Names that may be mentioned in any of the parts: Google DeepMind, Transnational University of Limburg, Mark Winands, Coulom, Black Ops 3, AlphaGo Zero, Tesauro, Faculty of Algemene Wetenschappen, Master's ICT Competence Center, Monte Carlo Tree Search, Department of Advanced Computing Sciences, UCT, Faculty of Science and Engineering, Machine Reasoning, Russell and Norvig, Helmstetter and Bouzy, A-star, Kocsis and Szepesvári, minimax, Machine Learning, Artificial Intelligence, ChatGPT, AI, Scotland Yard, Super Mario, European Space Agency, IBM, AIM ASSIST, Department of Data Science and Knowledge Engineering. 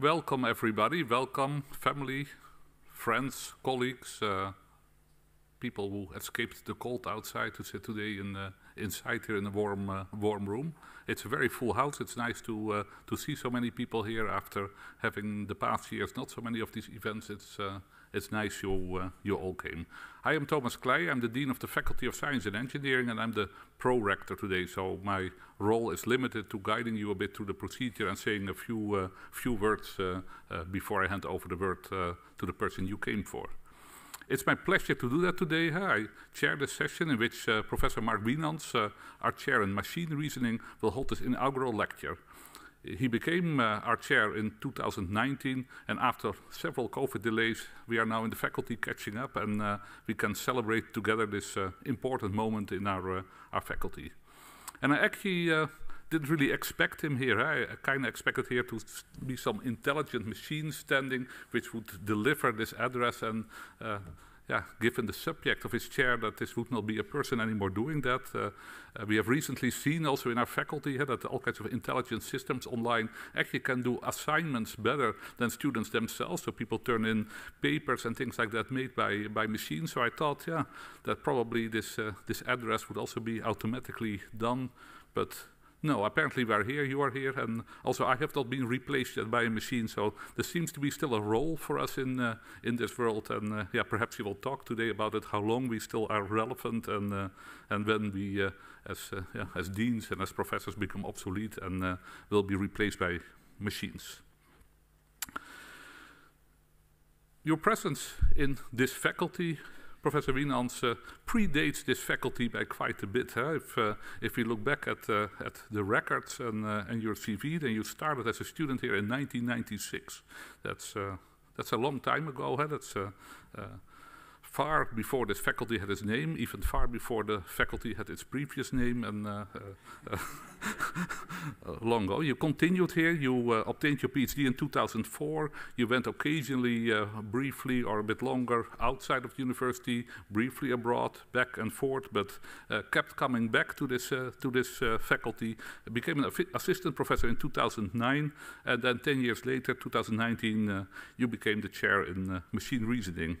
Welcome everybody, welcome family, friends, colleagues, people who escaped the cold outside to sit today in, inside here in a warm, warm room. It's a very full house. It's nice to see so many people here after having the past years not so many of these events. It's nice you all came. I am Thomas Kleij. I'm the Dean of the Faculty of Science and Engineering, and I'm the Pro-Rector today, so my role is limited to guiding you a bit through the procedure and saying a few words before I hand over the word to the person you came for. It's my pleasure to do that today. I chair this session in which Professor Mark Winands, our chair in Machine Reasoning, will hold this inaugural lecture. He became our chair in 2019, and after several COVID delays, we are now in the faculty catching up, and we can celebrate together this important moment in our faculty. And I actually didn't really expect him here. I kind of expected here to be some intelligent machine standing which would deliver this address, and yeah, given the subject of his chair, that this would not be a person anymore doing that. We have recently seen also in our faculty that all kinds of intelligent systems online actually can do assignments better than students themselves. So people turn in papers and things like that made by machines. So I thought, yeah, that probably this address would also be automatically done, but no, apparently we are here, you are here, and also I have not been replaced yet by a machine, so there seems to be still a role for us in this world, and yeah, perhaps we will talk today about it, how long we still are relevant, and when we, as deans and as professors, become obsolete and will be replaced by machines. Your presence in this faculty, Professor Winands, predates this faculty by quite a bit. If we look back at the records and your CV, then you started as a student here in 1996. That's a long time ago. That's far before this faculty had its name, even far before the faculty had its previous name, and long ago. You continued here, you obtained your PhD in 2004, you went occasionally, briefly or a bit longer, outside of the university, briefly abroad, back and forth, but kept coming back to this faculty. Became an assistant professor in 2009, and then 10 years later, 2019, you became the chair in machine reasoning.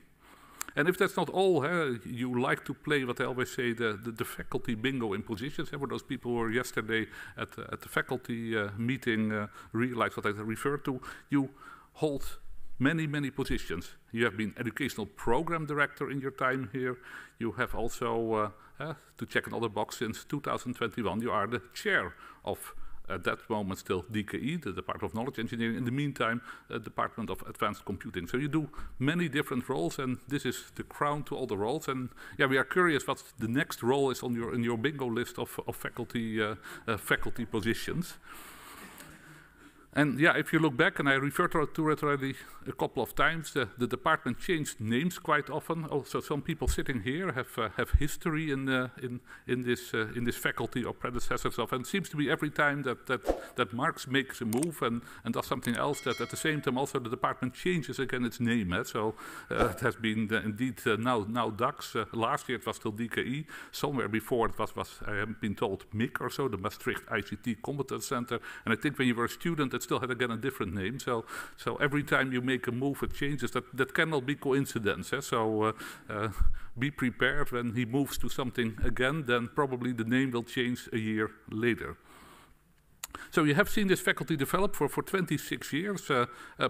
And if that's not all, you like to play what I always say, the faculty bingo in positions. For those people who were yesterday at the faculty meeting, realize what I refer to. You hold many positions. You have been educational program director in your time here. You have also, to check another box, since 2021, you are the chair of, at that moment still, DKE, the Department of Knowledge Engineering, in the meantime, Department of Advanced Computing. So you do many different roles, and this is the crown to all the roles. And yeah, we are curious what the next role is on your, in your bingo list of faculty, faculty positions. And yeah, if you look back, and I referred to it already a couple of times, the department changed names quite often. Also, some people sitting here have history in this faculty or predecessors of, and it seems to be every time that Marx makes a move and does something else, that at the same time also the department changes again its name. So it has been indeed now DAX. Last year it was still DKE. Somewhere before it was I haven't been told, MIC or so, the Maastricht ICT Competence Center. And I think when you were a student, it still had again a different name, so every time you make a move it changes. That cannot be coincidence, so be prepared. When he moves to something again, then probably the name will change a year later. So you have seen this faculty develop for 26 years,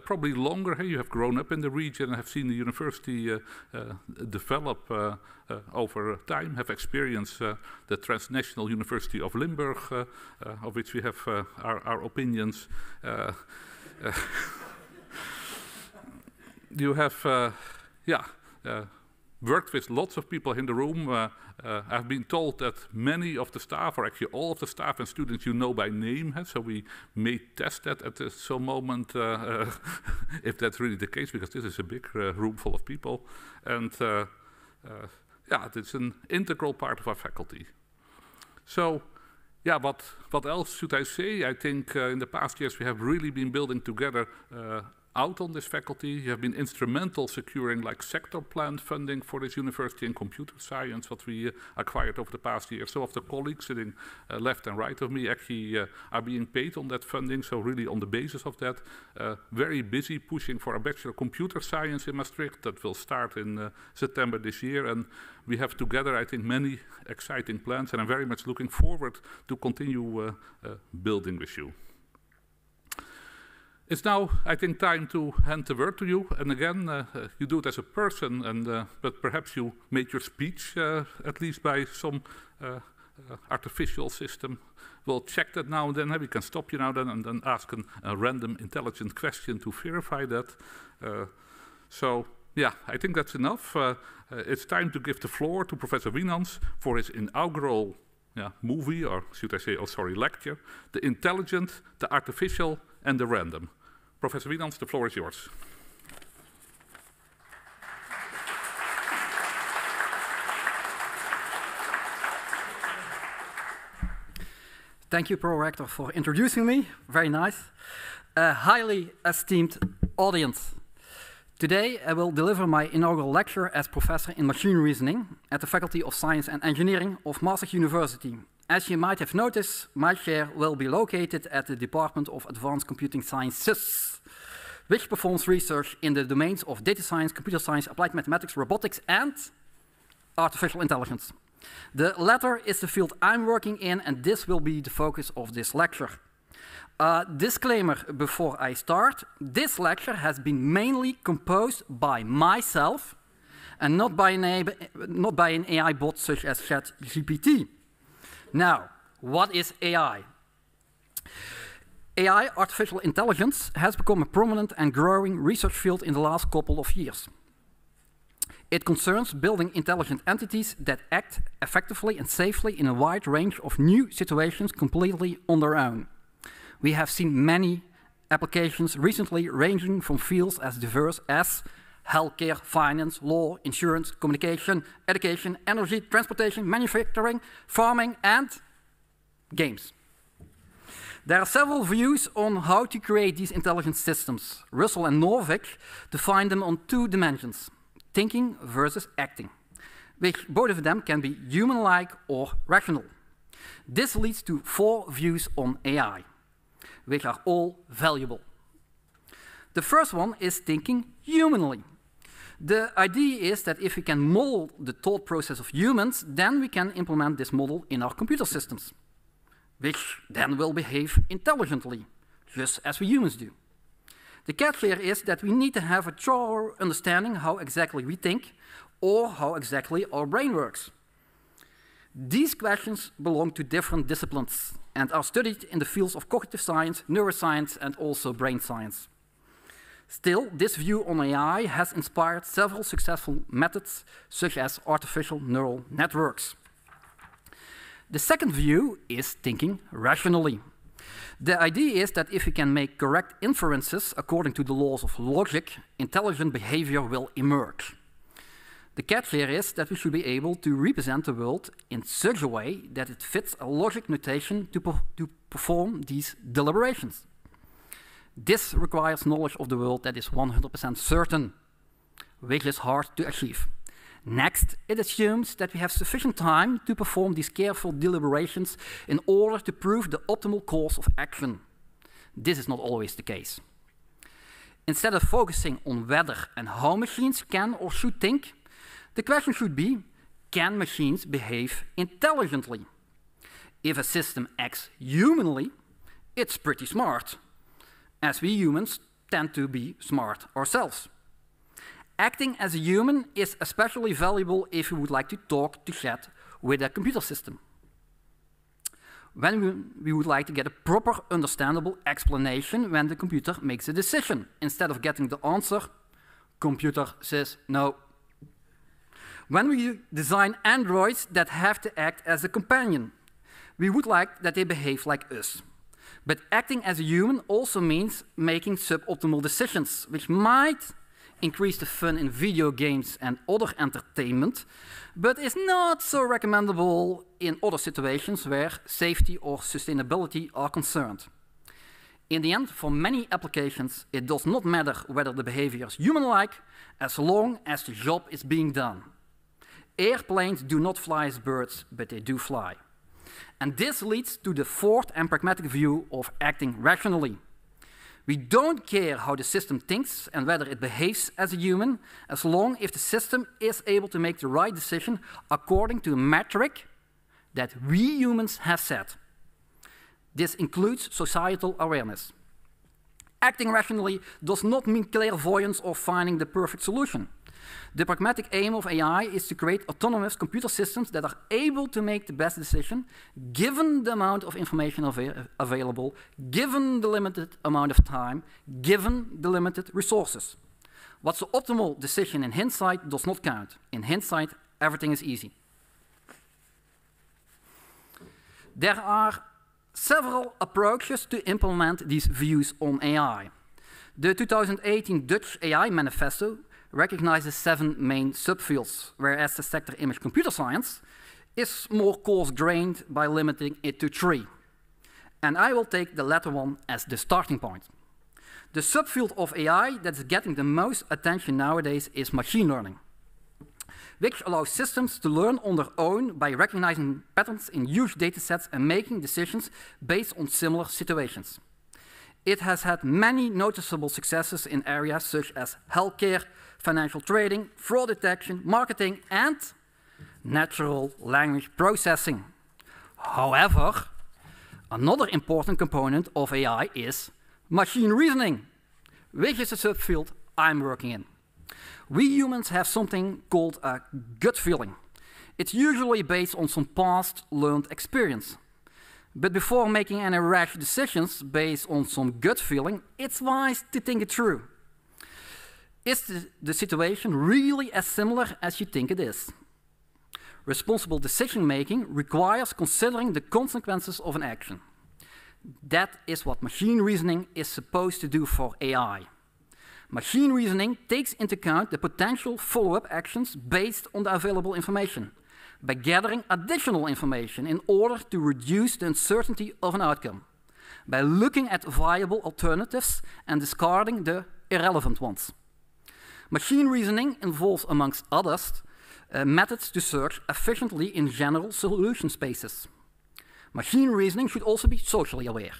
probably longer. You have grown up in the region and have seen the university develop over time, have experienced the Transnational University of Limburg, of which we have our opinions. You have, worked with lots of people in the room. I've been told that many of the staff, or actually all of the staff and students, you know by name, so we may test that at some moment, if that's really the case, because this is a big room full of people. And yeah, it's an integral part of our faculty. So yeah, what else should I say? I think in the past years we have really been building together out on this faculty. You have been instrumental securing like sector plan funding for this university in computer science, what we acquired over the past year. So of the colleagues sitting left and right of me actually are being paid on that funding. So really on the basis of that, very busy pushing for a Bachelor of Computer Science in Maastricht that will start in September this year. And we have together, I think, many exciting plans, and I'm very much looking forward to continue building with you. It's now, I think, time to hand the word to you. And again, you do it as a person, and but perhaps you made your speech at least by some artificial system. We'll check that now and then. We can stop you now then and then ask a random intelligent question to verify that. So yeah, I think that's enough. It's time to give the floor to Professor Winands for his inaugural movie, or should I say, lecture, The Intelligent, the Artificial, and the Random. Professor Winands, the floor is yours. Thank you, Pro-Rector, for introducing me. Very nice. Highly esteemed audience. Today, I will deliver my inaugural lecture as professor in machine reasoning at the Faculty of Science and Engineering of Maastricht University. As you might have noticed, my chair will be located at the Department of Advanced Computing Sciences, which performs research in the domains of data science, computer science, applied mathematics, robotics, and artificial intelligence. The latter is the field I'm working in, and this will be the focus of this lecture. Disclaimer before I start, this lecture has been mainly composed by myself and not by an AI bot such as ChatGPT. Now, what is AI? AI, artificial intelligence, has become a prominent and growing research field in the last couple of years. It concerns building intelligent entities that act effectively and safely in a wide range of new situations completely on their own. We have seen many applications recently ranging from fields as diverse as healthcare, finance, law, insurance, communication, education, energy, transportation, manufacturing, farming, and games. There are several views on how to create these intelligent systems. Russell and Norvig define them on two dimensions, thinking versus acting, which both of them can be human-like or rational. This leads to four views on AI, which are all valuable. The first one is thinking humanly. The idea is that if we can model the thought process of humans, then we can implement this model in our computer systems, which then will behave intelligently, just as we humans do. The catch here is that we need to have a thorough understanding how exactly we think or how exactly our brain works. These questions belong to different disciplines and are studied in the fields of cognitive science, neuroscience, and also brain science. Still, this view on AI has inspired several successful methods, such as artificial neural networks. The second view is thinking rationally. The idea is that if we can make correct inferences according to the laws of logic, intelligent behavior will emerge. The catch here is that we should be able to represent the world in such a way that it fits a logic notation to perform these deliberations. This requires knowledge of the world that is 100% certain, which is hard to achieve. Next, it assumes that we have sufficient time to perform these careful deliberations in order to prove the optimal course of action. This is not always the case. Instead of focusing on whether and how machines can or should think, the question should be, can machines behave intelligently? If a system acts humanly, it's pretty smart, as we humans tend to be smart ourselves. Acting as a human is especially valuable if we would like to talk to chat with a computer system, when we would like to get a proper, understandable explanation when the computer makes a decision, instead of getting the answer, computer says no. When we design androids that have to act as a companion, we would like that they behave like us. But acting as a human also means making suboptimal decisions, which might increase the fun in video games and other entertainment, but is not so recommendable in other situations where safety or sustainability are concerned. In the end, for many applications, it does not matter whether the behavior is human-like as long as the job is being done. Airplanes do not fly as birds, but they do fly. And this leads to the fourth and pragmatic view of acting rationally. We don't care how the system thinks and whether it behaves as a human, as long as the system is able to make the right decision according to a metric that we humans have set. This includes societal awareness. Acting rationally does not mean clairvoyance or finding the perfect solution. The pragmatic aim of AI is to create autonomous computer systems that are able to make the best decision given the amount of information available, given the limited amount of time, given the limited resources. What's the optimal decision in hindsight does not count. In hindsight, everything is easy. There are several approaches to implement these views on AI. The 2018 Dutch AI Manifesto recognizes 7 main subfields, whereas the sector image computer science is more coarse-grained by limiting it to 3. And I will take the latter one as the starting point. The subfield of AI that's getting the most attention nowadays is machine learning, which allows systems to learn on their own by recognizing patterns in huge datasets and making decisions based on similar situations. It has had many noticeable successes in areas such as healthcare, financial trading, fraud detection, marketing, and natural language processing. However, another important component of AI is machine reasoning, which is a subfield I'm working in. We humans have something called a gut feeling. It's usually based on some past learned experience. But before making any rash decisions based on some gut feeling, it's wise to think it through. Is the situation really as similar as you think it is? Responsible decision-making requires considering the consequences of an action. That is what machine reasoning is supposed to do for AI. Machine reasoning takes into account the potential follow-up actions based on the available information, by gathering additional information in order to reduce the uncertainty of an outcome, by looking at viable alternatives and discarding the irrelevant ones. Machine reasoning involves, amongst others, methods to search efficiently in general solution spaces. Machine reasoning should also be socially aware,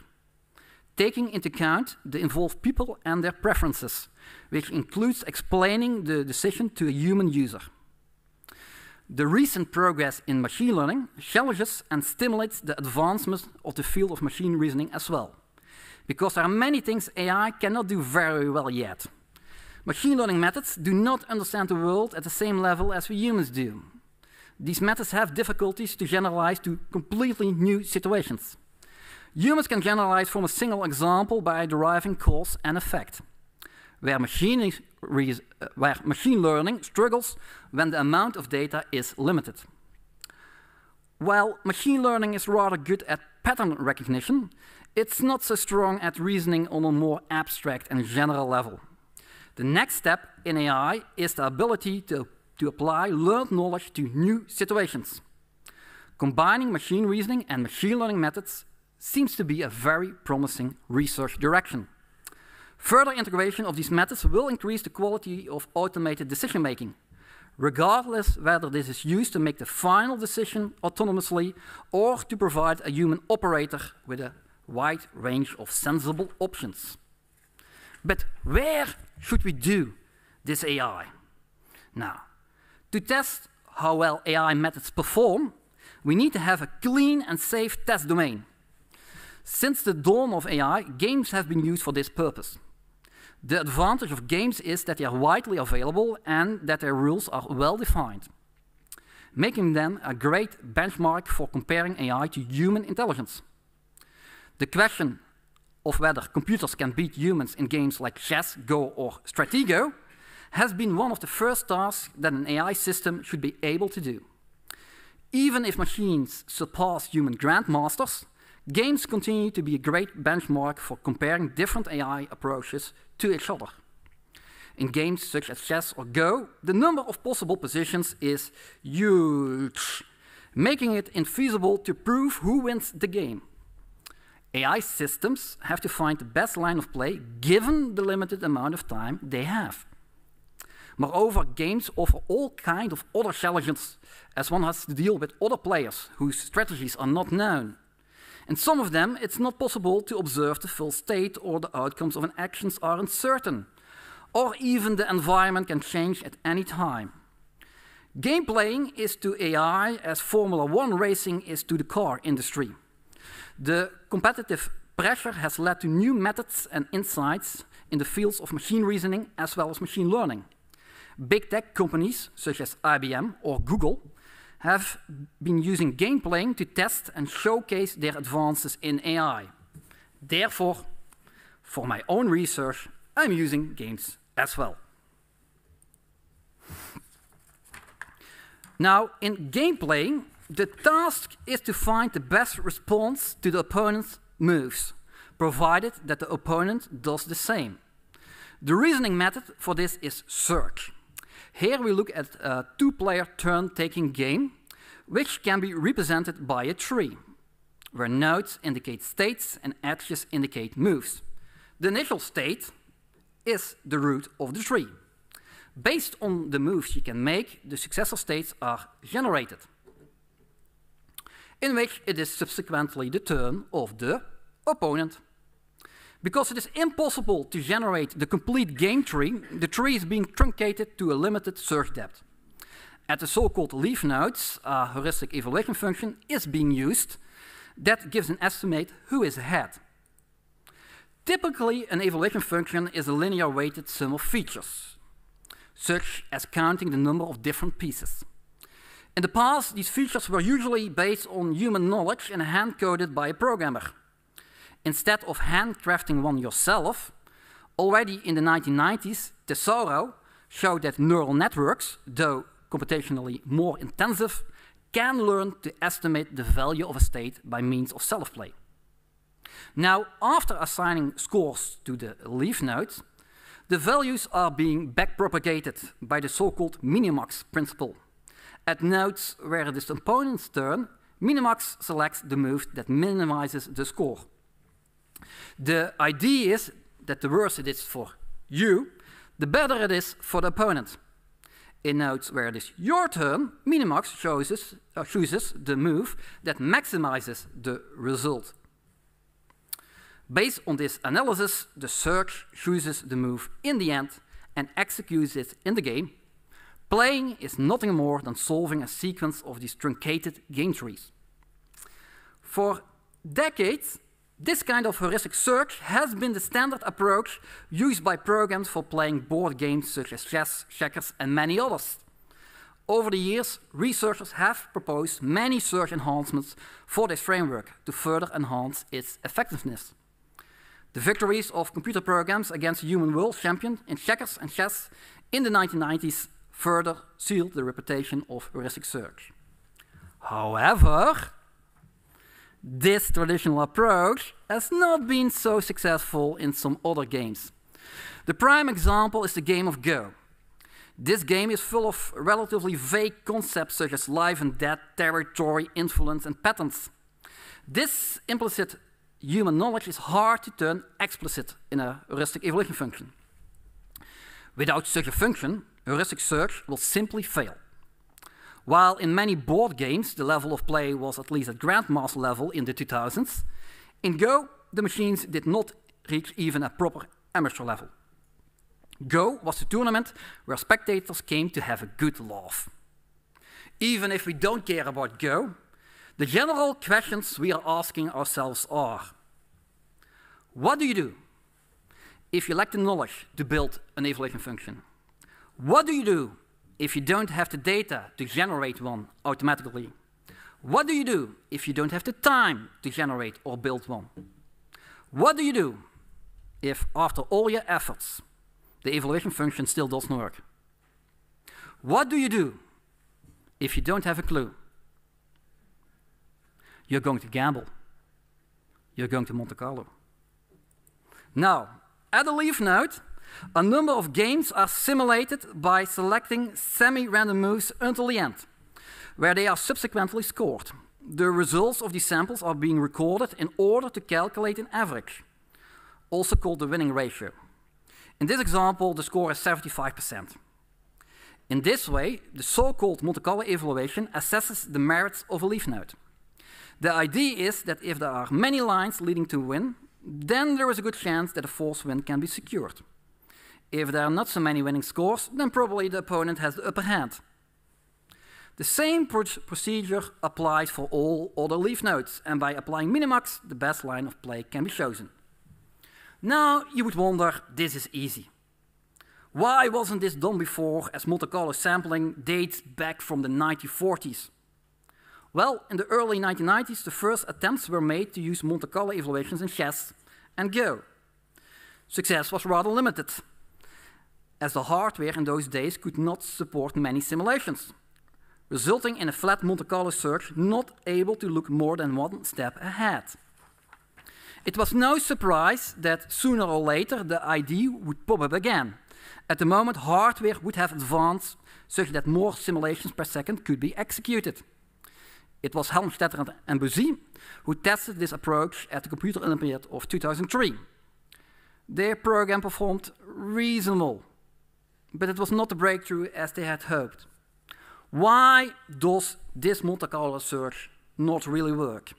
taking into account the involved people and their preferences, which includes explaining the decision to a human user. The recent progress in machine learning challenges and stimulates the advancement of the field of machine reasoning as well, because there are many things AI cannot do very well yet. Machine learning methods do not understand the world at the same level as we humans do. These methods have difficulties to generalize to completely new situations. Humans can generalize from a single example by deriving cause and effect, where machine learning struggles when the amount of data is limited. While machine learning is rather good at pattern recognition, it's not so strong at reasoning on a more abstract and general level. The next step in AI is the ability to apply learned knowledge to new situations. Combining machine reasoning and machine learning methods seems to be a very promising research direction. Further integration of these methods will increase the quality of automated decision-making, regardless whether this is used to make the final decision autonomously or to provide a human operator with a wide range of sensible options. But where should we do this AI? Now, to test how well AI methods perform, we need to have a clean and safe test domain. Since the dawn of AI, games have been used for this purpose. The advantage of games is that they are widely available and that their rules are well defined, making them a great benchmark for comparing AI to human intelligence. The question of whether computers can beat humans in games like chess, Go, or Stratego has been one of the first tasks that an AI system should be able to do. Even if machines surpass human grandmasters, games continue to be a great benchmark for comparing different AI approaches to each other. In games such as chess or Go, the number of possible positions is huge, making it infeasible to prove who wins the game. AI systems have to find the best line of play given the limited amount of time they have. Moreover, games offer all kinds of other challenges, as one has to deal with other players whose strategies are not known. In some of them, it's not possible to observe the full state, or the outcomes of an actions are uncertain, or even the environment can change at any time. Game playing is to AI as Formula One racing is to the car industry. The competitive pressure has led to new methods and insights in the fields of machine reasoning as well as machine learning. Big tech companies such as IBM or Google have been using game playing to test and showcase their advances in AI. Therefore, for my own research, I'm using games as well. Now, in game playing, the task is to find the best response to the opponent's moves, provided that the opponent does the same. The reasoning method for this is search. Here we look at a two-player turn-taking game, which can be represented by a tree, where nodes indicate states and edges indicate moves. The initial state is the root of the tree. Based on the moves you can make, the successor states are generated, in which it is subsequently the turn of the opponent. Because it is impossible to generate the complete game tree, the tree is being truncated to a limited search depth. At the so-called leaf nodes, a heuristic evaluation function is being used that gives an estimate who is ahead. Typically, an evaluation function is a linear weighted sum of features, such as counting the number of different pieces. In the past, these features were usually based on human knowledge and hand-coded by a programmer. Instead of handcrafting one yourself, already in the 1990s, Tesauro showed that neural networks, though computationally more intensive, can learn to estimate the value of a state by means of self-play. Now, after assigning scores to the leaf nodes, the values are being backpropagated by the so-called minimax principle. At nodes where it is the opponent's turn, minimax selects the move that minimizes the score. The idea is that the worse it is for you, the better it is for the opponent. In nodes where it is your turn, minimax chooses the move that maximizes the result. Based on this analysis, the search chooses the move in the end and executes it in the game. Playing is nothing more than solving a sequence of these truncated game trees. For decades, this kind of heuristic search has been the standard approach used by programs for playing board games such as chess, checkers, and many others. Over the years, researchers have proposed many search enhancements for this framework to further enhance its effectiveness. The victories of computer programs against human world champions in checkers and chess in the 1990s further sealed the reputation of heuristic search. However, this traditional approach has not been so successful in some other games. The prime example is the game of Go. This game is full of relatively vague concepts such as life and death, territory, influence, and patterns. This implicit human knowledge is hard to turn explicit in a heuristic evaluation function. Without such a function, heuristic search will simply fail. While in many board games, the level of play was at least at grandmaster level in the 2000s, in Go, the machines did not reach even a proper amateur level. Go was a tournament where spectators came to have a good laugh. Even if we don't care about Go, the general questions we are asking ourselves are: what do you do if you lack the knowledge to build an evaluation function? What do you do if you don't have the data to generate one automatically? What do you do if you don't have the time to generate or build one? What do you do if, after all your efforts, the evaluation function still doesn't work? What do you do if you don't have a clue? You're going to gamble. You're going to Monte Carlo. Now, at the leaf node, a number of games are simulated by selecting semi-random moves until the end, where they are subsequently scored. the results of these samples are being recorded in order to calculate an average, also called the winning ratio. In this example, the score is 75%. In this way, the so-called Monte Carlo evaluation assesses the merits of a leaf node. The idea is that if there are many lines leading to a win, then there is a good chance that a false win can be secured. If there are not so many winning scores, then probably the opponent has the upper hand. The same procedure applies for all other leaf nodes, and by applying minimax, the best line of play can be chosen. Now, you would wonder, this is easy. Why wasn't this done before, as Monte Carlo sampling dates back from the 1940s? Well, in the early 1990s, the first attempts were made to use Monte Carlo evaluations in chess and Go. Success was rather limited, as the hardware in those days could not support many simulations, resulting in a flat Monte Carlo search not able to look more than one step ahead. It was no surprise that sooner or later the idea would pop up again. At the moment, hardware would have advanced such that more simulations per second could be executed. It was Helmstetter and Bouzy who tested this approach at the Computer Olympiad of 2003. Their program performed reasonable, but it was not a breakthrough as they had hoped. Why does this Monte Carlo search not really work?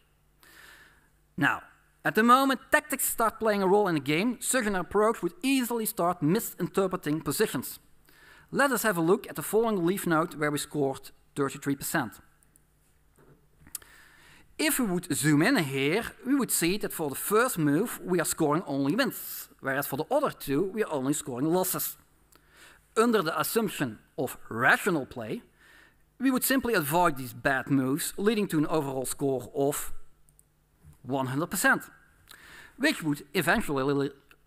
Now, at the moment tactics start playing a role in the game, such an approach would easily start misinterpreting positions. Let us have a look at the following leaf node where we scored 33%. If we would zoom in here, we would see that for the first move, we are scoring only wins, whereas for the other two, we are only scoring losses. Under the assumption of rational play, we would simply avoid these bad moves, leading to an overall score of 100%, which would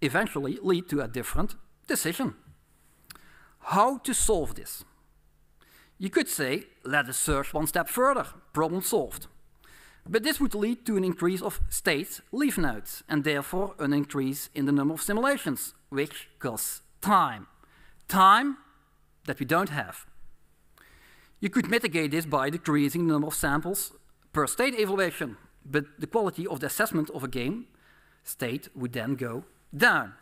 eventually lead to a different decision. How to solve this? You could say, let us search one step further, problem solved. But this would lead to an increase of states, leaf nodes, and therefore an increase in the number of simulations, which costs time. Time that we don't have. You could mitigate this by decreasing the number of samples per state evaluation, but the quality of the assessment of a game state would then go down.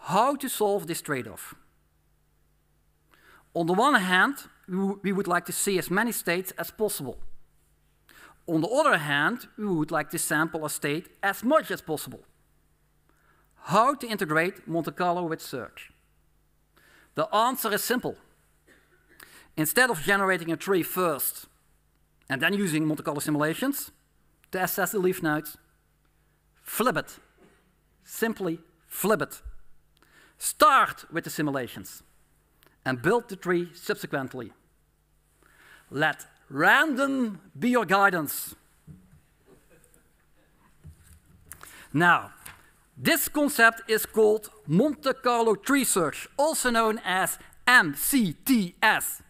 How to solve this trade-off? On the one hand, we would like to see as many states as possible. On the other hand, we would like to sample a state as much as possible. How to integrate Monte Carlo with search? The answer is simple. Instead of generating a tree first and then using Monte Carlo simulations to assess the leaf nodes, flip it. Simply flip it. Start with the simulations and build the tree subsequently. Let random be your guidance. Now, this concept is called Monte Carlo Tree Search, also known as MCTS.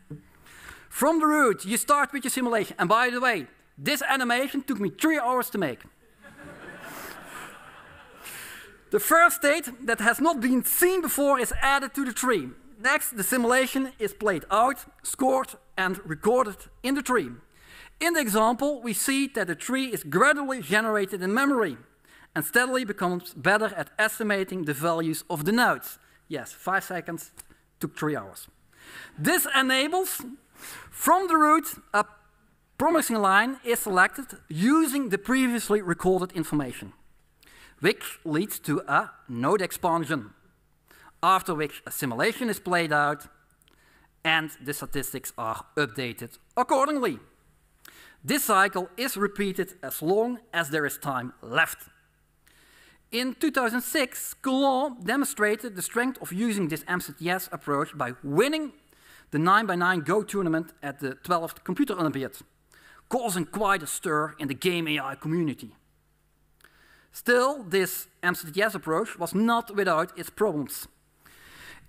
From the root, you start with your simulation. And by the way, this animation took me 3 hours to make. The first state that has not been seen before is added to the tree. Next, the simulation is played out, scored, and recorded in the tree. In the example, we see that the tree is gradually generated in memory and steadily becomes better at estimating the values of the nodes. Yes, 5 seconds took 3 hours. This enables, from the root, a promising line is selected using the previously recorded information, which leads to a node expansion, after which a simulation is played out and the statistics are updated accordingly. This cycle is repeated as long as there is time left. In 2006, Coulom demonstrated the strength of using this MCTS approach by winning the 9x9 Go tournament at the 12th Computer Olympiad, causing quite a stir in the game AI community. Still, this MCTS approach was not without its problems.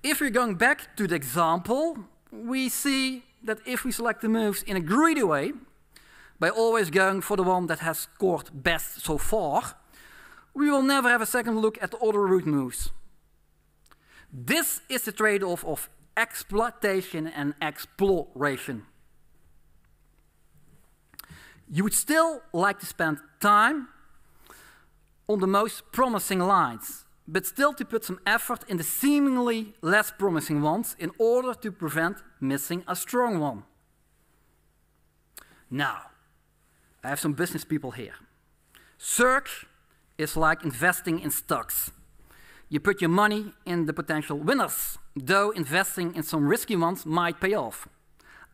If we're going back to the example, we see that if we select the moves in a greedy way, by always going for the one that has scored best so far, we will never have a second look at the other root moves. This is the trade-off of exploitation and exploration. you would still like to spend time on the most promising lines, but still to put some effort in the seemingly less promising ones in order to prevent missing a strong one. Now, I have some business people here. Search is like investing in stocks. You put your money in the potential winners, though investing in some risky ones might pay off.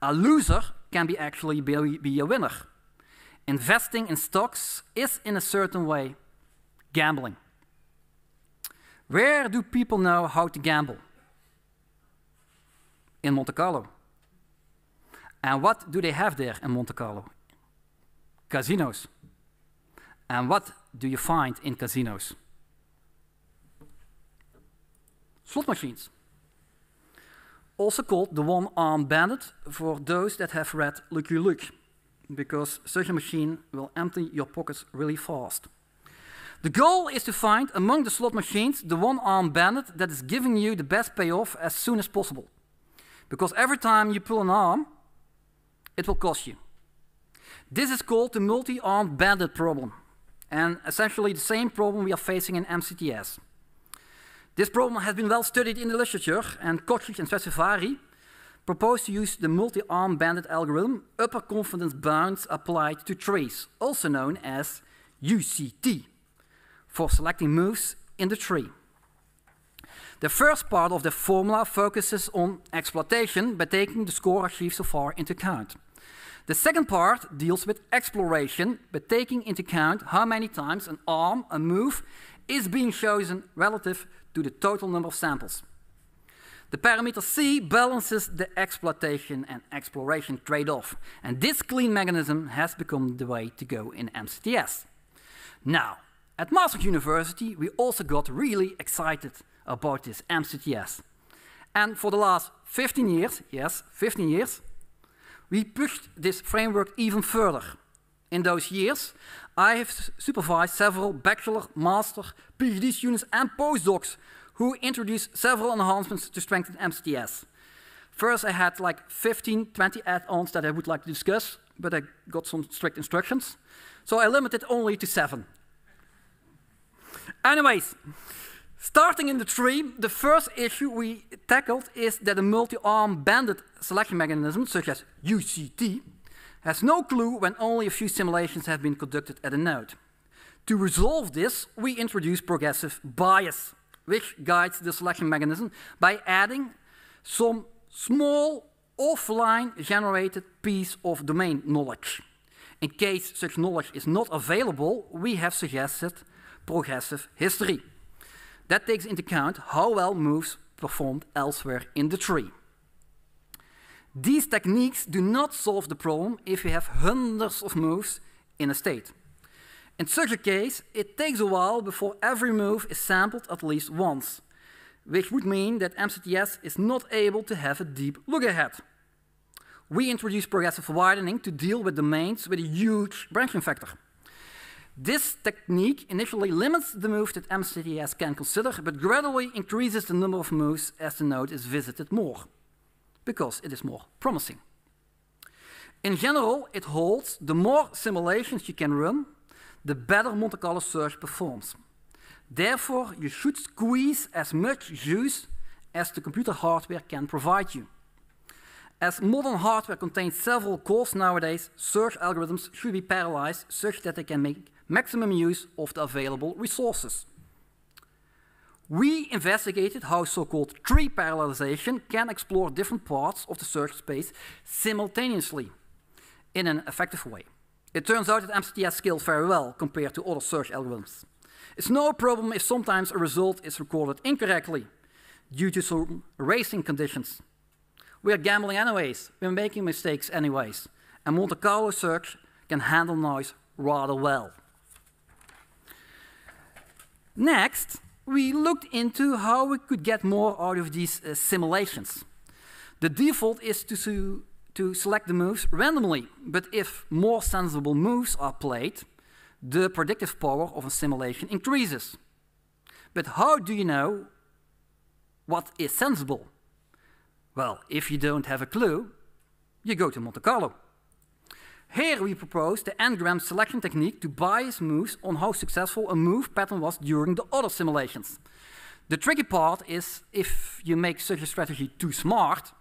A loser can be actually be a winner. Investing in stocks is, in a certain way, gambling. Where do people know how to gamble? In Monte Carlo. And what do they have there in Monte Carlo? Casinos. And what do you find in casinos? Slot machines. Also called the one-armed bandit for those that have read Lucky Luke, because such a machine will empty your pockets really fast. The goal is to find among the slot machines the one-armed bandit that is giving you the best payoff as soon as possible. Because every time you pull an arm, it will cost you. This is called the multi-armed bandit problem, and essentially the same problem we are facing in MCTS. This problem has been well studied in the literature, and Kocsis and Szepesvári proposed to use the multi-armed bandit algorithm, upper confidence bounds applied to trees, also known as UCT, for selecting moves in the tree. The first part of the formula focuses on exploitation by taking the score achieved so far into account. The second part deals with exploration by taking into account how many times an arm, a move, is being chosen relative to the total number of samples. The parameter C balances the exploitation and exploration trade-off, and this clean mechanism has become the way to go in MCTS. Now, at Maastricht University, we also got really excited about this MCTS. And for the last 15 years, yes, 15 years, we pushed this framework even further. In those years, I have supervised several bachelor, master, PhD students and postdocs who introduced several enhancements to strengthen MCTS. First, I had like 15, 20 add-ons that I would like to discuss, but I got some strict instructions. So I limited only to 7. Anyways, starting in the tree, the first issue we tackled is that a multi-arm bandit selection mechanism, such as UCT, has no clue when only a few simulations have been conducted at a node. To resolve this, we introduce progressive bias, which guides the selection mechanism by adding some small offline-generated piece of domain knowledge. In case such knowledge is not available, we have suggested progressive history. That takes into account how well moves performed elsewhere in the tree. These techniques do not solve the problem if you have hundreds of moves in a state. In such a case, it takes a while before every move is sampled at least once, which would mean that MCTS is not able to have a deep look ahead. We introduce progressive widening to deal with domains with a huge branching factor. This technique initially limits the move that MCTS can consider, but gradually increases the number of moves as the node is visited more, because it is more promising. In general, it holds the more simulations you can run, the better Monte Carlo search performs. Therefore, you should squeeze as much juice as the computer hardware can provide you. As modern hardware contains several cores nowadays, search algorithms should be parallelized such that they can make maximum use of the available resources. We investigated how so-called tree parallelization can explore different parts of the search space simultaneously in an effective way. It turns out that MCTS scales very well compared to other search algorithms. It's no problem if sometimes a result is recorded incorrectly due to some racing conditions. We are gambling anyways, we're making mistakes anyways, and Monte Carlo search can handle noise rather well. Next, we looked into how we could get more out of these simulations. The default is to select the moves randomly, but if more sensible moves are played, the predictive power of a simulation increases. But how do you know what is sensible? Well, if you don't have a clue, you go to Monte Carlo. Here we propose the n-gram selection technique to bias moves on how successful a move pattern was during the other simulations. The tricky part is if you make such a strategy too smart,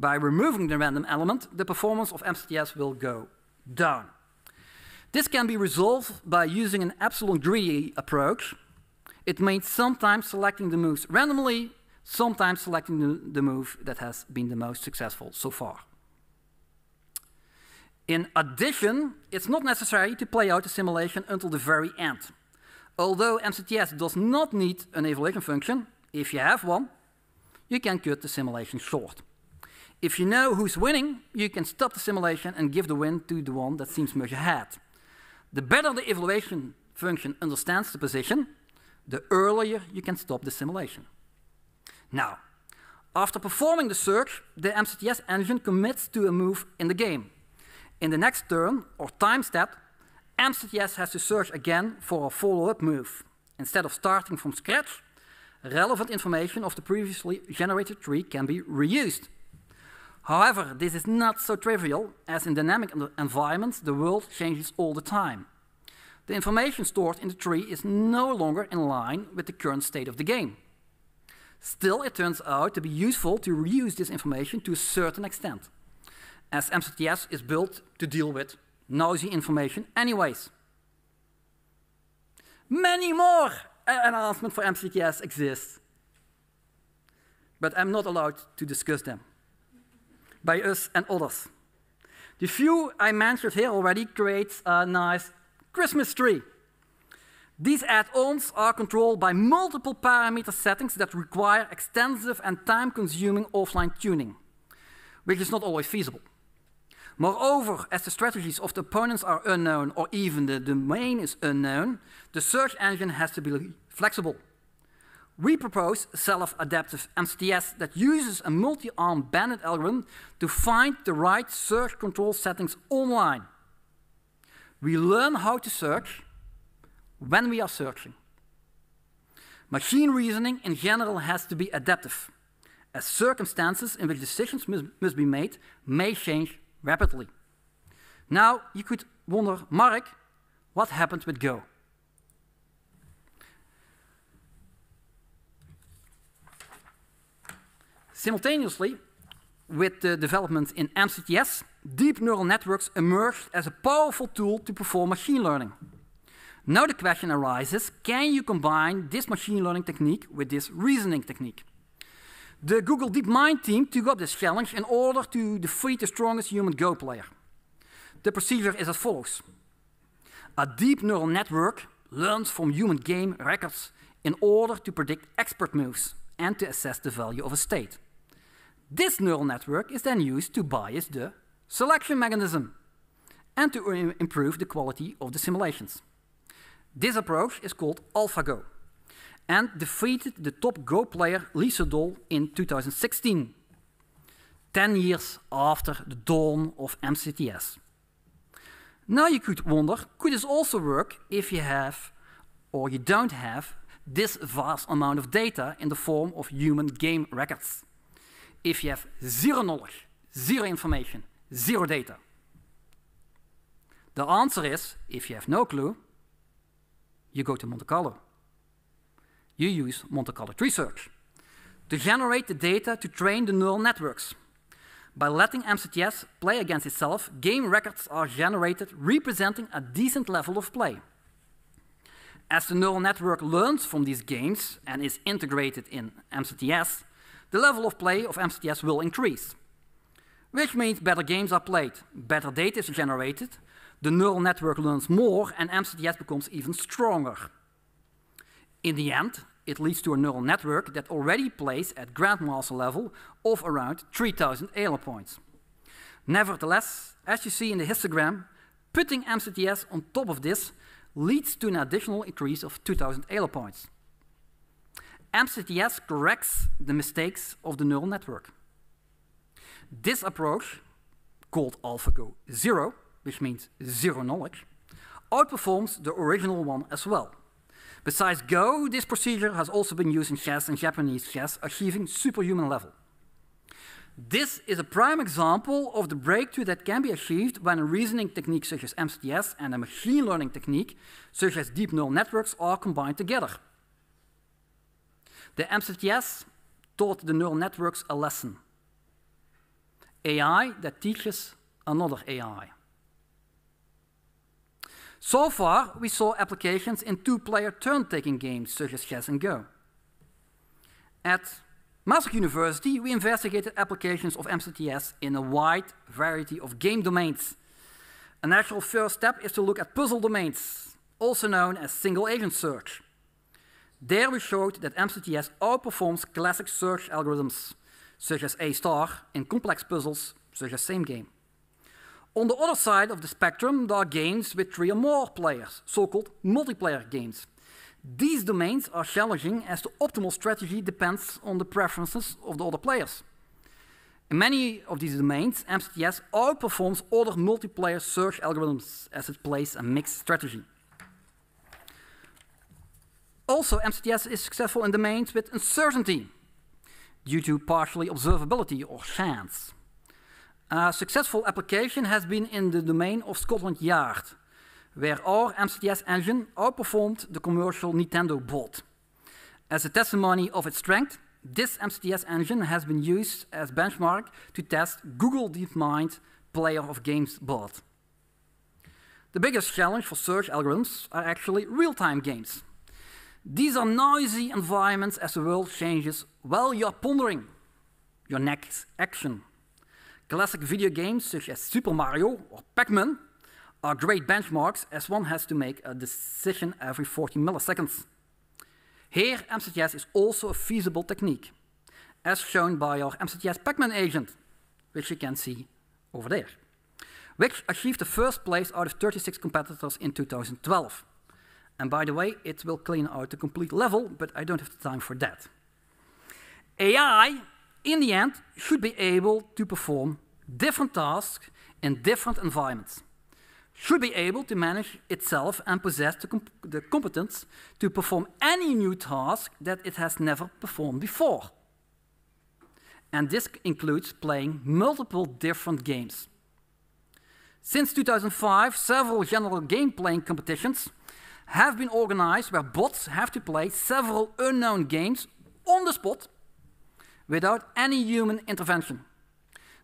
by removing the random element, the performance of MCTS will go down. This can be resolved by using an epsilon greedy approach. It means sometimes selecting the moves randomly, sometimes selecting the move that has been the most successful so far. In addition, it's not necessary to play out the simulation until the very end. Although MCTS does not need an evaluation function, if you have one, you can cut the simulation short. If you know who's winning, you can stop the simulation and give the win to the one that seems much ahead. The better the evaluation function understands the position, the earlier you can stop the simulation. Now, after performing the search, the MCTS engine commits to a move in the game. In the next turn or time step, MCTS has to search again for a follow-up move. Instead of starting from scratch, relevant information of the previously generated tree can be reused. However, this is not so trivial, as in dynamic environments, the world changes all the time. The information stored in the tree is no longer in line with the current state of the game. Still, it turns out to be useful to reuse this information to a certain extent, as MCTS is built to deal with noisy information anyways. Many more announcements for MCTS exist, but I'm not allowed to discuss them by us and others. The few I mentioned here already creates a nice Christmas tree. These add-ons are controlled by multiple parameter settings that require extensive and time-consuming offline tuning, which is not always feasible. Moreover, as the strategies of the opponents are unknown, or even the domain is unknown, the search engine has to be flexible. We propose self-adaptive MCTS that uses a multi-arm bandit algorithm to find the right search control settings online. We learn how to search when we are searching. Machine reasoning in general has to be adaptive, as circumstances in which decisions must be made may change rapidly. Now, you could wonder, Mark, what happened with Go? Simultaneously, with the developments in MCTS, deep neural networks emerged as a powerful tool to perform machine learning. Now the question arises, can you combine this machine learning technique with this reasoning technique? The Google DeepMind team took up this challenge in order to defeat the strongest human Go player. The procedure is as follows. A deep neural network learns from human game records in order to predict expert moves and to assess the value of a state. This neural network is then used to bias the selection mechanism and to improve the quality of the simulations. This approach is called AlphaGo and defeated the top Go player Lisa Dol in 2016, 10 years after the dawn of MCTS. Now you could wonder, could this also work if you have or you don't have this vast amount of data in the form of human game records? If you have zero knowledge, zero information, zero data? The answer is, if you have no clue, you go to Monte Carlo. You use Monte Carlo Tree Search to generate the data to train the neural networks. By letting MCTS play against itself, game records are generated representing a decent level of play. As the neural network learns from these games and is integrated in MCTS, the level of play of MCTS will increase, which means better games are played, better data is generated, the neural network learns more, and MCTS becomes even stronger. In the end, it leads to a neural network that already plays at grandmaster level of around 3,000 Euler points. Nevertheless, as you see in the histogram, putting MCTS on top of this leads to an additional increase of 2,000 Euler points. MCTS corrects the mistakes of the neural network. This approach, called AlphaGo Zero, which means zero knowledge, outperforms the original one as well. Besides Go, this procedure has also been used in chess and Japanese chess, achieving superhuman level. This is a prime example of the breakthrough that can be achieved when a reasoning technique such as MCTS and a machine learning technique such as deep neural networks are combined together. The MCTS taught the neural networks a lesson. AI that teaches another AI. So far, we saw applications in two-player turn-taking games such as Chess and Go. At Maastricht University, we investigated applications of MCTS in a wide variety of game domains. A natural first step is to look at puzzle domains, also known as single-agent search. There we showed that MCTS outperforms classic search algorithms, such as A-star, in complex puzzles, such as Same Game. On the other side of the spectrum, there are games with 3 or more players, so-called multiplayer games. These domains are challenging as the optimal strategy depends on the preferences of the other players. In many of these domains, MCTS outperforms other multiplayer search algorithms as it plays a mixed strategy. Also, MCTS is successful in domains with uncertainty due to partially observability or chance. A successful application has been in the domain of Scotland Yard, where our MCTS engine outperformed the commercial Nintendo bot. As a testimony of its strength, this MCTS engine has been used as benchmark to test Google DeepMind Player of Games bot. The biggest challenge for search algorithms are actually real-time games. These are noisy environments as the world changes while you're pondering your next action. Classic video games such as Super Mario or Pac-Man are great benchmarks as one has to make a decision every 40 milliseconds. Here, MCTS is also a feasible technique, as shown by our MCTS Pac-Man agent, which you can see over there, which achieved the first place out of 36 competitors in 2012. And by the way, it will clean out the complete level, but I don't have the time for that. AI, in the end, should be able to perform different tasks in different environments, should be able to manage itself and possess the competence to perform any new task that it has never performed before. And this includes playing multiple different games. Since 2005, several general game-playing competitions have been organized where bots have to play several unknown games on the spot without any human intervention.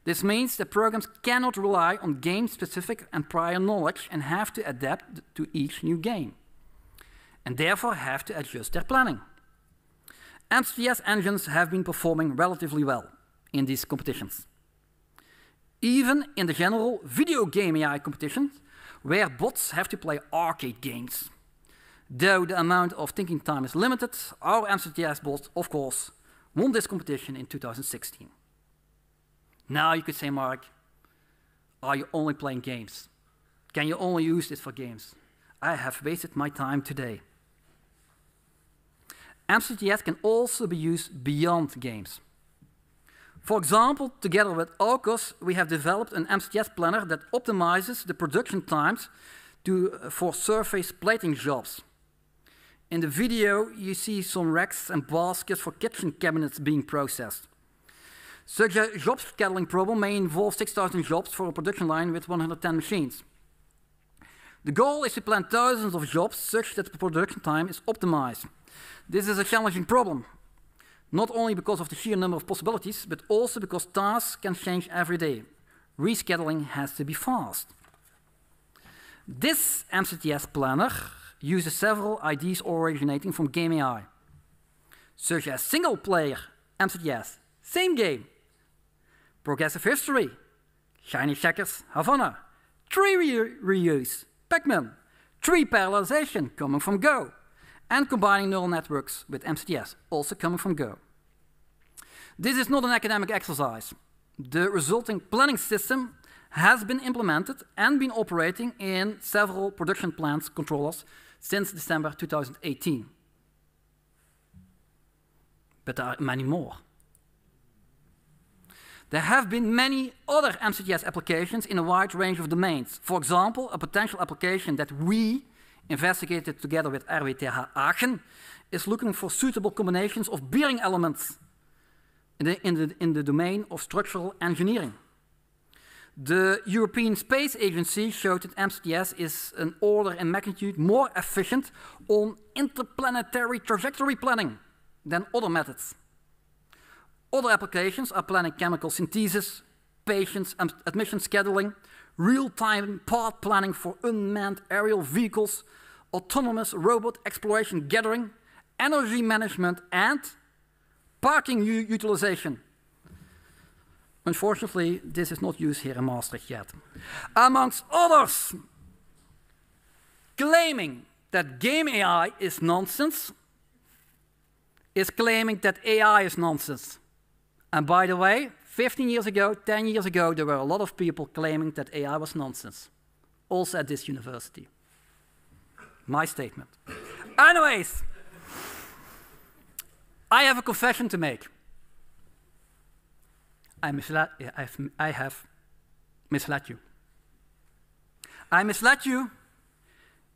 This means that programs cannot rely on game-specific and prior knowledge and have to adapt to each new game, and therefore have to adjust their planning. MCTS engines have been performing relatively well in these competitions. Even in the general video game AI competitions, where bots have to play arcade games. Though the amount of thinking time is limited, our MCTS bot, of course, won this competition in 2016. Now you could say, Mark, are you only playing games? Can you only use this for games? I have wasted my time today. MCTS can also be used beyond games. For example, together with AUKUS, we have developed an MCTS planner that optimizes the production times for surface plating jobs. In the video, you see some racks and baskets for kitchen cabinets being processed. Such a job scheduling problem may involve 6,000 jobs for a production line with 110 machines. The goal is to plan thousands of jobs such that the production time is optimized. This is a challenging problem, not only because of the sheer number of possibilities, but also because tasks can change every day. Rescheduling has to be fast. This MCTS planner uses several ideas originating from game AI, such as single-player MCTS, Same Game, Progressive History, Shiny Checkers, Havana, Tree Reuse, Pac-Man, Tree Parallelization, coming from Go, and combining neural networks with MCTS, also coming from Go. This is not an academic exercise. The resulting planning system has been implemented and been operating in several production plants controllers since December 2018. But there are many more. There have been many other MCTS applications in a wide range of domains. For example, a potential application that we investigated together with RWTH Aachen is looking for suitable combinations of bearing elements in the domain of structural engineering. The European Space Agency showed that MCTS is an order and magnitude more efficient on interplanetary trajectory planning than other methods. Other applications are planning chemical synthesis, patients admission scheduling, real-time path planning for unmanned aerial vehicles, autonomous robot exploration gathering, energy management, and parking utilization. Unfortunately, this is not used here in Maastricht yet. Amongst others, claiming that game AI is nonsense is claiming that AI is nonsense. And by the way, 15 years ago, 10 years ago, there were a lot of people claiming that AI was nonsense, also at this university. My statement. Anyways, I have a confession to make. I have misled you. I misled you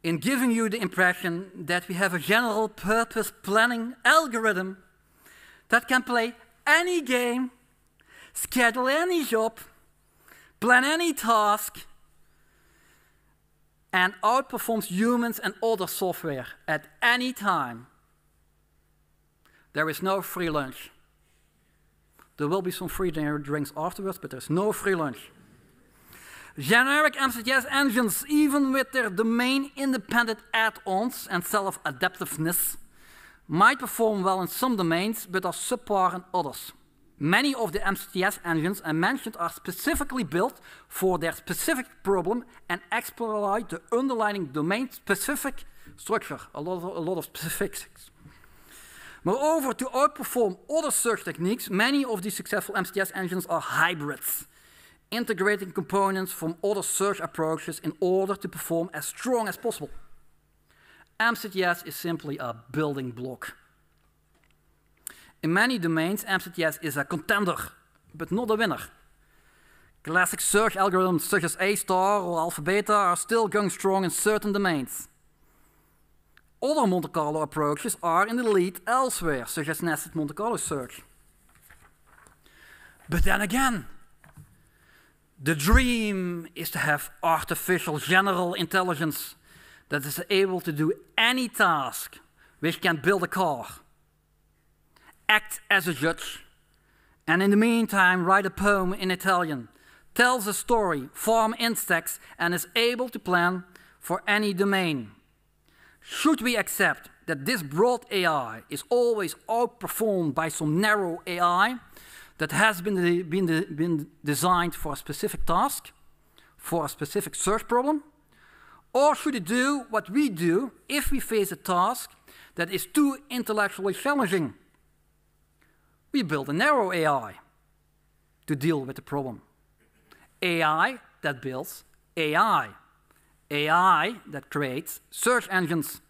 in giving you the impression that we have a general purpose planning algorithm that can play any game, schedule any job, plan any task, and outperforms humans and other software at any time. There is no free lunch. There will be some free drinks afterwards, but there's no free lunch. Generic MCTS engines, even with their domain-independent add-ons and self-adaptiveness, might perform well in some domains, but are subpar in others. Many of the MCTS engines I mentioned are specifically built for their specific problem and exploit the underlying domain-specific structure, a lot of specifics. Moreover, to outperform other search techniques, many of these successful MCTS engines are hybrids, integrating components from other search approaches in order to perform as strong as possible. MCTS is simply a building block. In many domains, MCTS is a contender, but not a winner. Classic search algorithms such as A-star or Alpha-Beta are still going strong in certain domains. Other Monte Carlo approaches are in the lead elsewhere, such as Nested Monte Carlo search. But then again, the dream is to have artificial general intelligence that is able to do any task, which can build a car, act as a judge, and in the meantime write a poem in Italian, tells a story, farm insects, and is able to plan for any domain. Should we accept that this broad AI is always outperformed by some narrow AI that has been designed for a specific task, for a specific search problem? Or should it do what we do if we face a task that is too intellectually challenging? We build a narrow AI to deal with the problem. AI that builds AI. AI that creates search engines.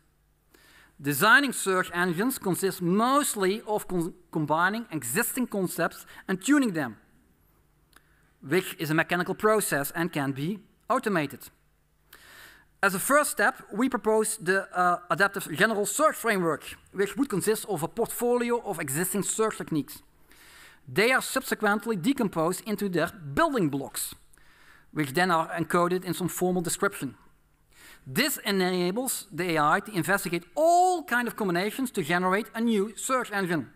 Designing search engines consists mostly of combining existing concepts and tuning them, which is a mechanical process and can be automated. As a first step, we propose the adaptive general search framework, which would consist of a portfolio of existing search techniques. They are subsequently decomposed into their building blocks, which then are encoded in some formal description. This enables the AI to investigate all kinds of combinations to generate a new search engine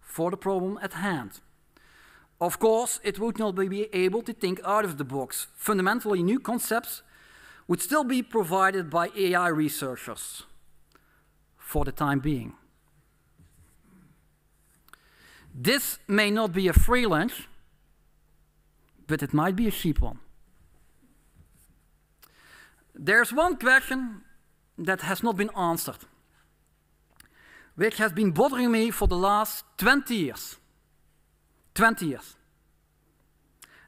for the problem at hand. Of course, it would not be able to think out of the box. Fundamentally new concepts would still be provided by AI researchers for the time being. This may not be a free lunch, but it might be a cheap one. There's one question that has not been answered, which has been bothering me for the last 20 years. 20 years.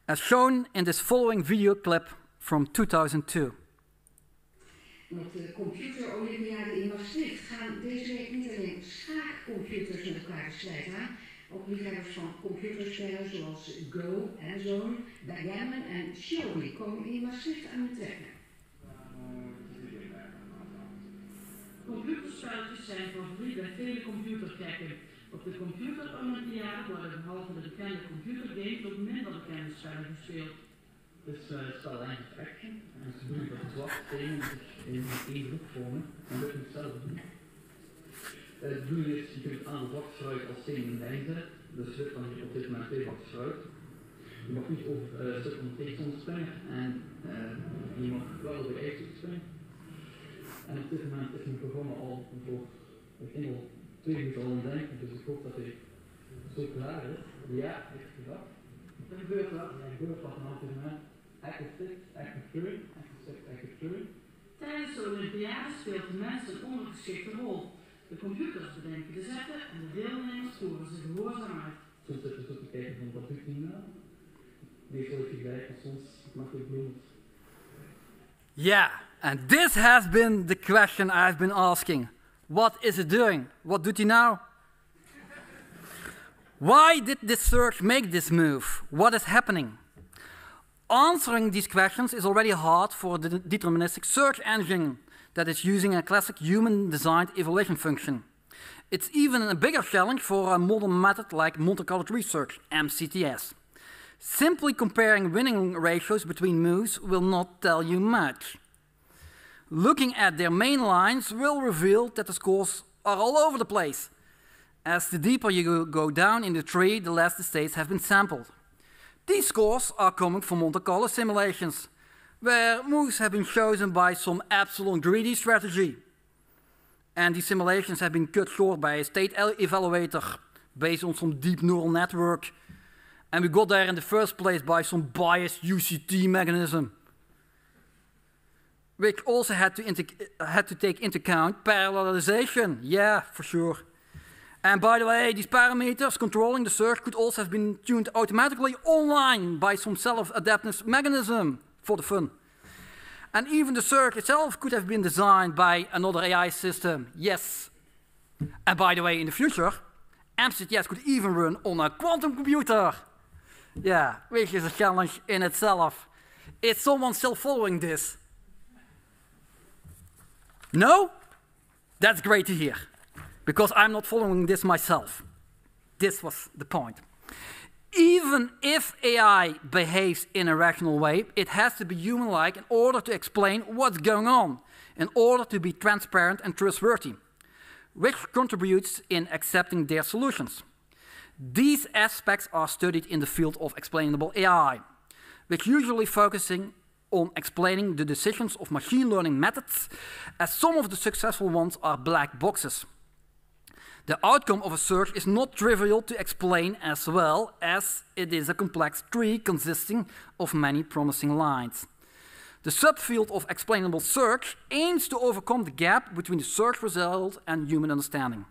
As shown in this following video clip from 2002. Met de Computer Olympiad in Maastricht gaan deze week niet alleen schaakcomputers met elkaar de strijd aan. Ook liefhebbers van computerspelen zoals Go, Zone, Backgammon en Chivalry komen in Maastricht aan het werk. Computerspelletjes zijn favoriet bij vele computerkijkers. Op de Computer Olympiad worden behalve de bekende computergames ook minder bekende spellen gespeeld. Dus spel action en ze doen dat zwart tegen in één groep vormen en dat moet zelf doen. Het doel is, je kunt aan een blok fruit als steen in lijn zetten. Dus je kan op dit moment twee blok fruit. Je mag niet over stuk van de tegenstander springen en je mag wel de eigen springen. En op dit moment is mijn programma al voor het engel 2 minuten al aan het denken, dus ik hoop dat hij zo klaar is. Ja, echt gedacht. Er gebeurt wat, vanaf dit moment. Echo 6, echo 3, echo 6, echo 3. Tijdens de Olympiade speelt de mens een ondergeschikte rol. De computers bedenken de zetten en de deelnemers voeren ze gehoorzaam uit. Soms zitten ze te kijken van wat doet hij nou? Die is ook gelijk, maar soms mag ik niet. Yeah, and this has been the question I've been asking. What is it doing? What doet hij nou? Why did this search make this move? What is happening? Answering these questions is already hard for the deterministic search engine that is using a classic human-designed evaluation function. It's even a bigger challenge for a modern method like Monte Carlo Tree Search, MCTS. Simply comparing winning ratios between moves will not tell you much. Looking at their main lines will reveal that the scores are all over the place. As the deeper you go down in the tree, the less the states have been sampled. These scores are coming from Monte Carlo simulations, where moves have been chosen by some epsilon greedy strategy. And these simulations have been cut short by a state evaluator based on some deep neural network. And we got there in the first place by some biased UCT mechanism, which also had to take into account parallelization. Yeah, for sure. And by the way, these parameters controlling the search could also have been tuned automatically online by some self-adaptive mechanism for the fun. And even the search itself could have been designed by another AI system. Yes. And by the way, in the future, MCTS could even run on a quantum computer. Yeah, which is a challenge in itself. Is someone still following this? No? That's great to hear, because I'm not following this myself. This was the point. Even if AI behaves in a rational way, it has to be human-like in order to explain what's going on, in order to be transparent and trustworthy, which contributes in accepting their solutions. These aspects are studied in the field of explainable AI, which usually focusing on explaining the decisions of machine learning methods, as some of the successful ones are black boxes. The outcome of a search is not trivial to explain, as well as it is a complex tree consisting of many promising lines. The subfield of explainable search aims to overcome the gap between the search result and human understanding.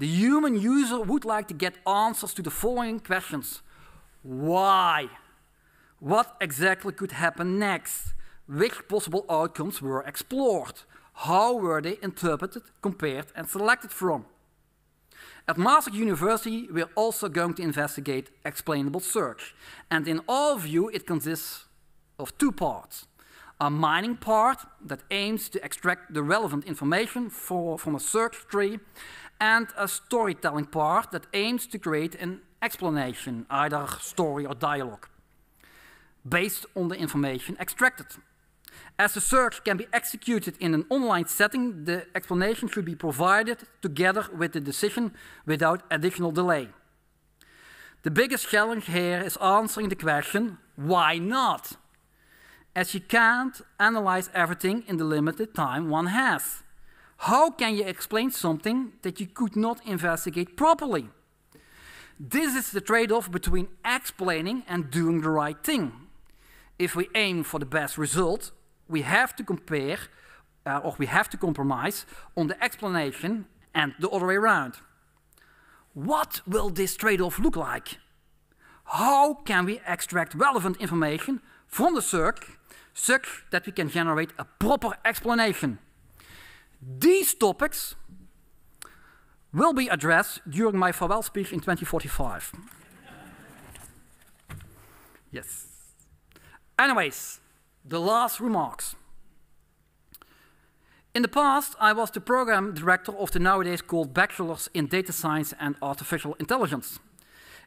The human user would like to get answers to the following questions. Why? What exactly could happen next? Which possible outcomes were explored? How were they interpreted, compared, and selected from? At Maastricht University, we're also going to investigate explainable search. And in our view, it consists of two parts. A mining part that aims to extract the relevant information from a search tree, and a storytelling part that aims to create an explanation, either story or dialogue, based on the information extracted. As the search can be executed in an online setting, the explanation should be provided together with the decision without additional delay. The biggest challenge here is answering the question, why not? As you can't analyze everything in the limited time one has. How can you explain something that you could not investigate properly? This is the trade-off between explaining and doing the right thing. If we aim for the best result, we have to compare, or we have to compromise on the explanation and the other way around. What will this trade-off look like? How can we extract relevant information from the search such that we can generate a proper explanation? These topics will be addressed during my farewell speech in 2045. Yes. Anyways, the last remarks. In the past, I was the program director of the nowadays called Bachelor's in Data Science and Artificial Intelligence.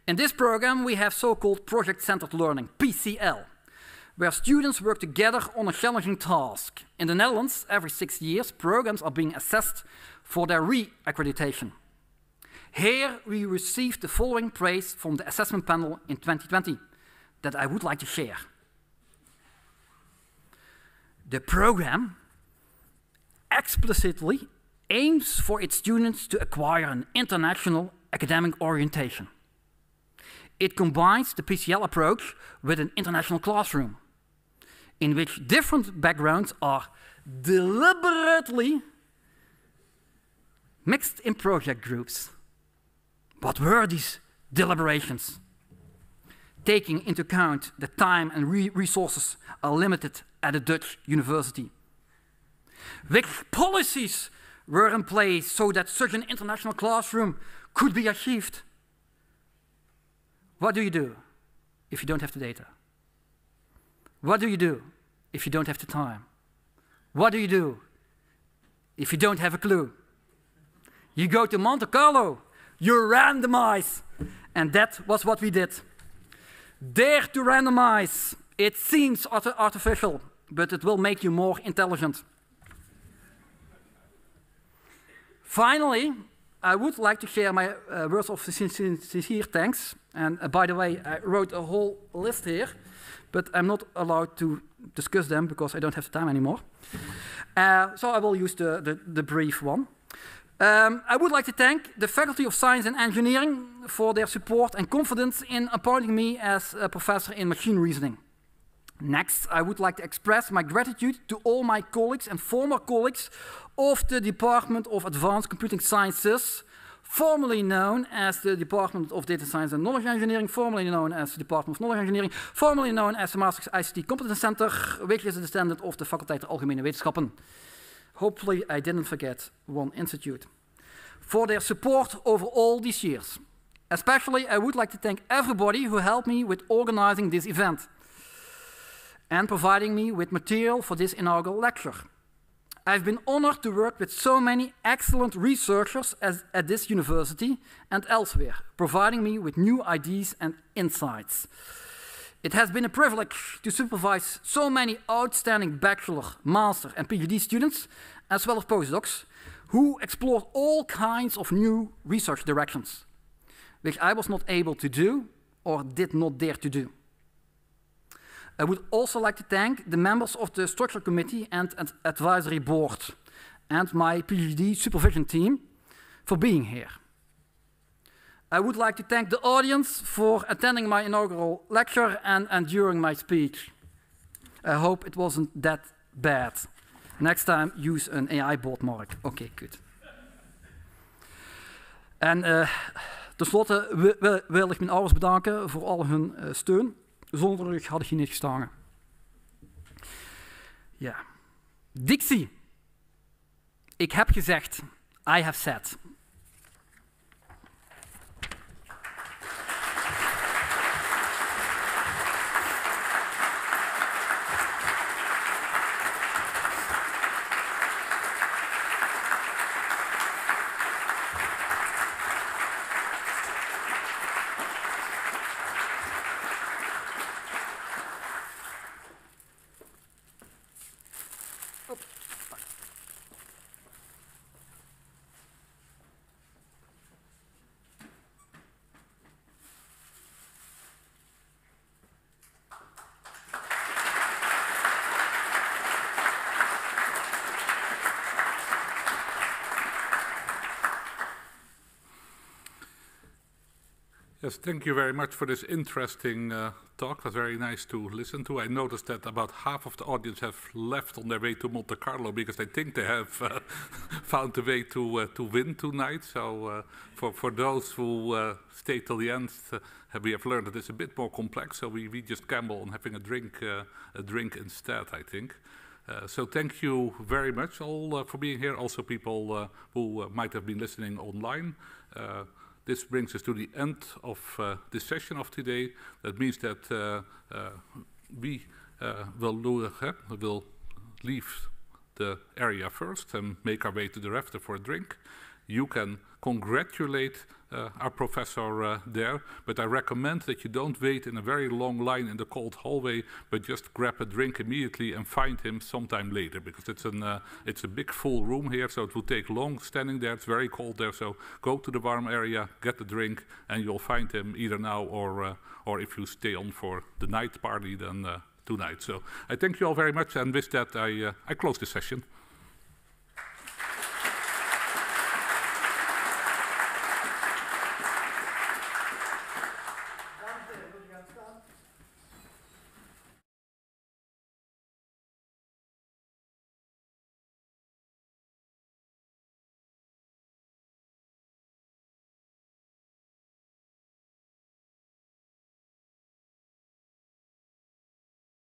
In this program, we have so-called project-centered learning, PCL, where students work together on a challenging task. In the Netherlands, every 6 years, programs are being assessed for their re-accreditation. Here, we received the following praise from the assessment panel in 2020 that I would like to share. The program explicitly aims for its students to acquire an international academic orientation. It combines the PCL approach with an international classroom, in which different backgrounds are deliberately mixed in project groups. What were these deliberations? Taking into account that time and resources are limited at a Dutch university. Which policies were in place so that such an international classroom could be achieved? What do you do if you don't have the data? What do you do if you don't have the time? What do you do if you don't have a clue? You go to Monte Carlo, you randomize. And that was what we did. Dare to randomize. It seems artificial, but it will make you more intelligent. Finally, I would like to share my words of sincere thanks. And by the way, I wrote a whole list here, but I'm not allowed to discuss them because I don't have the time anymore. So I will use the brief one. I would like to thank the Faculty of Science and Engineering for their support and confidence in appointing me as a professor in machine reasoning. Next, I would like to express my gratitude to all my colleagues and former colleagues of the Department of Advanced Computing Sciences, formerly known as the Department of Data Science and Knowledge Engineering, formerly known as the Department of Knowledge Engineering, formerly known as the Master's ICT Competence Center, which is a descendant of the Faculty of Algemene Wetenschappen. Hopefully, I didn't forget one institute. For their support over all these years. Especially, I would like to thank everybody who helped me with organizing this event and providing me with material for this inaugural lecture. I've been honored to work with so many excellent researchers at this university and elsewhere, providing me with new ideas and insights. It has been a privilege to supervise so many outstanding bachelor, master, and PhD students, as well as postdocs, who explored all kinds of new research directions, which I was not able to do or did not dare to do. I would also like to thank the members of the Structural Committee and Advisory Board and my PhD supervision team for being here. I would like to thank the audience for attending my inaugural lecture and during my speech. I hope it wasn't that bad. Next time, use an AI bot, Mark. Okay, good. En tenslotte wil ik mijn ouders bedanken voor al hun steun. Zonder rug had ik hier niet gestaan. Ja. Dixie. Ik heb gezegd. I have said. Yes, thank you very much for this interesting talk. It was very nice to listen to. I noticed that about half of the audience have left on their way to Monte Carlo because they think they have found the way to win tonight. So for those who stay till the end, we have learned that it's a bit more complex. So we just gamble on having a drink instead, I think. So thank you very much all for being here. Also people who might have been listening online. This brings us to the end of this session of today. That means that we will leave the area first and make our way to the rafter for a drink. You can congratulate our professor there, but I recommend that you don't wait in a very long line in the cold hallway, but just grab a drink immediately and find him sometime later, because it's a big full room here, so it will take long standing there. It's very cold there, so go to the warm area, get a drink, and you'll find him either now or if you stay on for the night party, then tonight. So I thank you all very much, and with that I close the session.